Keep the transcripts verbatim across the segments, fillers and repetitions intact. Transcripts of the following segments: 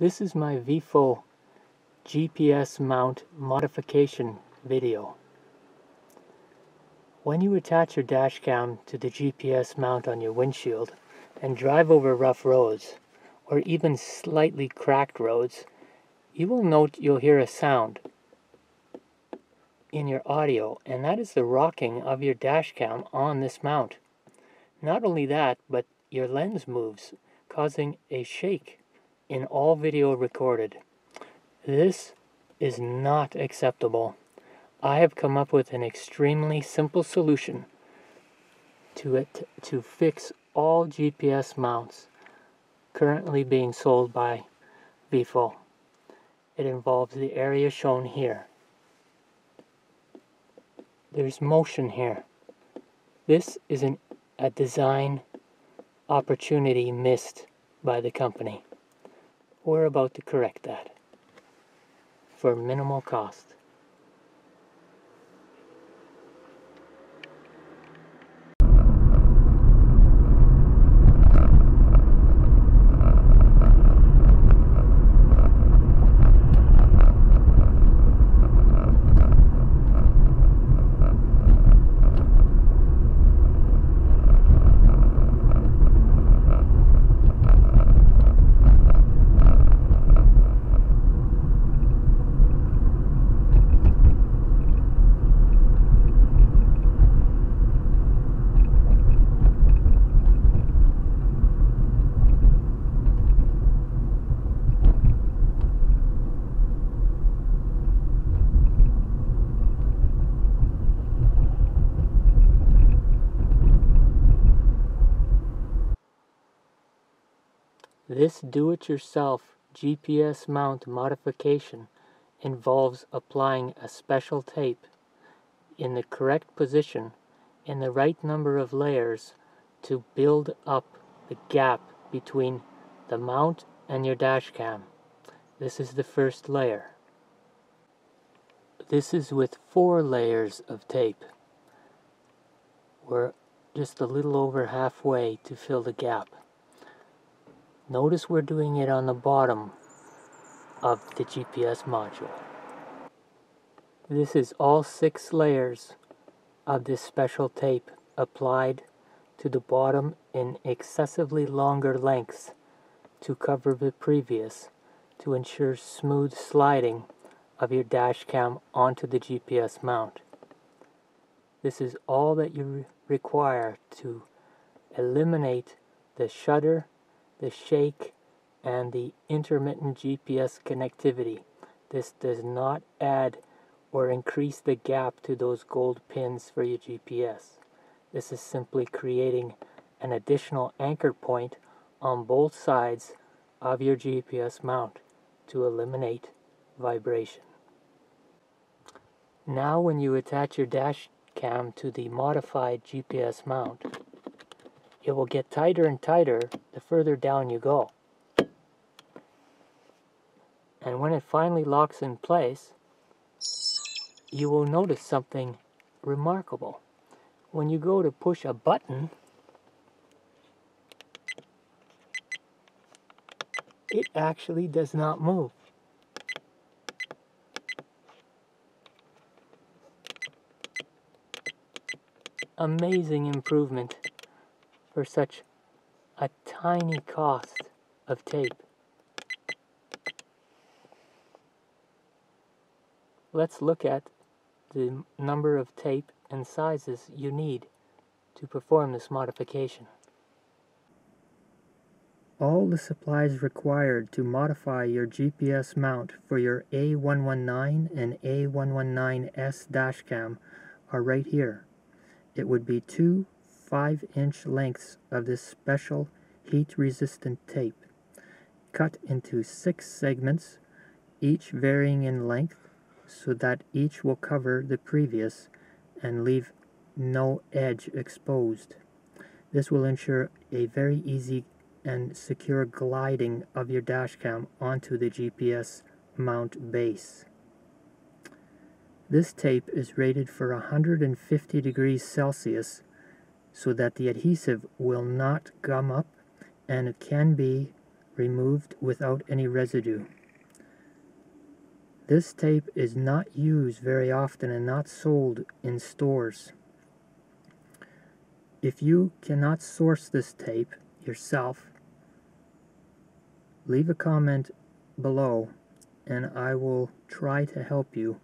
This is my V I O F O G P S mount modification video. When you attach your dash cam to the G P S mount on your windshield and drive over rough roads, or even slightly cracked roads, you will note you'll hear a sound in your audio, and that is the rocking of your dash cam on this mount. Not only that, but your lens moves, causing a shake in all video recorded. This is not acceptable. I have come up with an extremely simple solution to it to fix all G P S mounts currently being sold by V I O F O. It involves the area shown here. There's motion here. This is an, a design opportunity missed by the company. We're about to correct that for minimal cost. This do-it-yourself G P S mount modification involves applying a special tape in the correct position in the right number of layers to build up the gap between the mount and your dash cam. This is the first layer. This is with four layers of tape. We're just a little over halfway to fill the gap. Notice we're doing it on the bottom of the G P S module. This is all six layers of this special tape applied to the bottom in excessively longer lengths to cover the previous to ensure smooth sliding of your dash cam onto the G P S mount. This is all that you re- require to eliminate the shutter, the shake, and the intermittent G P S connectivity. This does not add or increase the gap to those gold pins for your G P S. This is simply creating an additional anchor point on both sides of your G P S mount to eliminate vibration. Now when you attach your dash cam to the modified G P S mount, it will get tighter and tighter the further down you go. And when it finally locks in place, you will notice something remarkable. When you go to push a button, it actually does not move. Amazing improvement for such a tiny cost of tape. Let's look at the number of tape and sizes you need to perform this modification. All the supplies required to modify your G P S mount for your A one nineteen and A one nineteen S dash cam are right here. It would be two five inch lengths of this special heat-resistant tape, cut into six segments, each varying in length so that each will cover the previous and leave no edge exposed. This will ensure a very easy and secure gliding of your dash cam onto the G P S mount base. This tape is rated for one hundred fifty degrees Celsius so that the adhesive will not gum up and it can be removed without any residue. This tape is not used very often and not sold in stores. If you cannot source this tape yourself, leave a comment below and I will try to help you.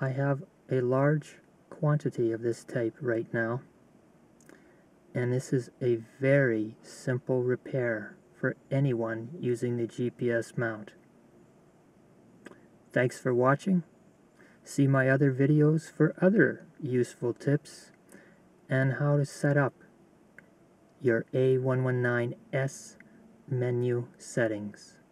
I have a large quantity of this tape right now, and this is a very simple repair for anyone using the G P S mount. Thanks for watching. See my other videos for other useful tips and how to set up your A one nineteen S menu settings.